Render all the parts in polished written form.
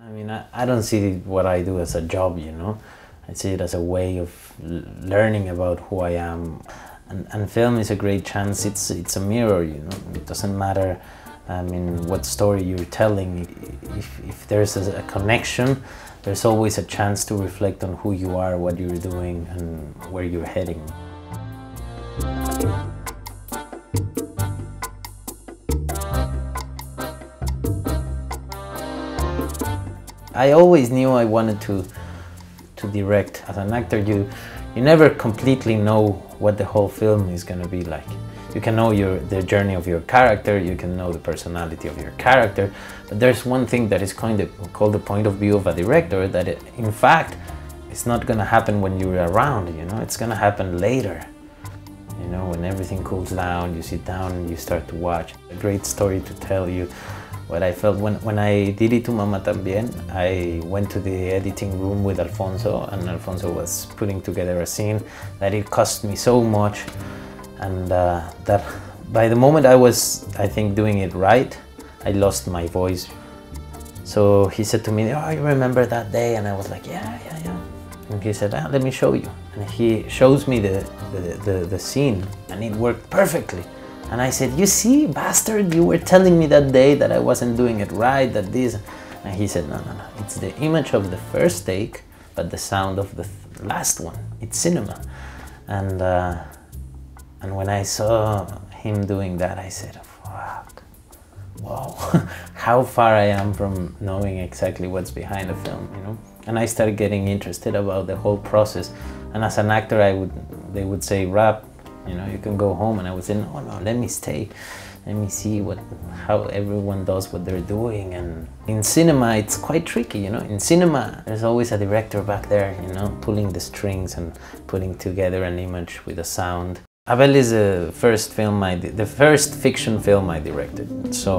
I mean, I don't see what I do as a job, you know. I see it as a way of learning about who I am. And film is a great chance. It's a mirror, you know. It doesn't matter, I mean, what story you're telling. If there's a connection, there's always a chance to reflect on who you are, what you're doing, and where you're heading. I always knew I wanted to direct. As an actor, you never completely know what the whole film is going to be like. You can know the journey of your character, you can know the personality of your character, but there's one thing that is kind of called the point of view of a director that, in fact, it's not going to happen when you're around, you know? It's going to happen later. You know, when everything cools down, you sit down and you start to watch. A great story to tell you. What I felt when I did Y Tu Mama Tambien, I went to the editing room with Alfonso, and Alfonso was putting together a scene that it cost me so much, and that by the moment I was, I think, doing it right, I lost my voice. So he said to me, "Oh, you remember that day?" And I was like, yeah. And he said, "Let me show you." And he shows me the scene, and it worked perfectly. And I said, "You see, bastard, you were telling me that day that I wasn't doing it right, that this..." And he said, no, it's the image of the first take, but the sound of the last one. It's cinema. And when I saw him doing that, I said, fuck, wow, how far I am from knowing exactly what's behind a film, you know? And I started getting interested about the whole process. And as an actor, they would say, "Rap, you know, you can go home," and I would say, no, let me stay. Let me see how everyone does what they're doing. And in cinema, it's quite tricky, you know? In cinema, there's always a director back there, you know, pulling the strings and putting together an image with a sound. Abel is the first fiction film I directed. So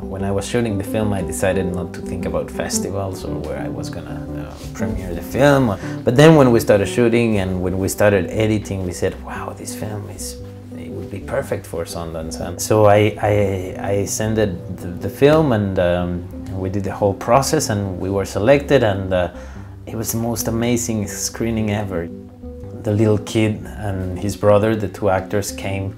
when I was shooting the film, I decided not to think about festivals or where I was gonna premiere the film. But then when we started shooting and when we started editing, we said, wow, this film it would be perfect for Sundance. And so I sent the film, and we did the whole process, and we were selected, and it was the most amazing screening ever. The little kid and his brother, the two actors, came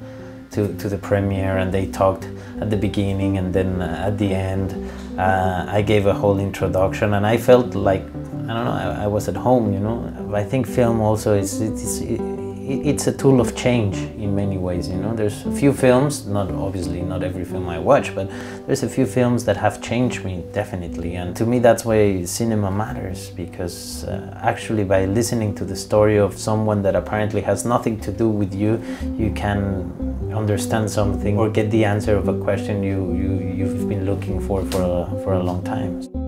to the premiere, and they talked at the beginning and then at the end. I gave a whole introduction, and I felt like, I don't know, I was at home, you know? I think film also is, it's a tool of change in many ways, you know? There's a few films, obviously not every film I watch, but there's a few films that have changed me, definitely. And to me, that's why cinema matters, because actually by listening to the story of someone that apparently has nothing to do with you, you can understand something or get the answer of a question you've been looking for a long time.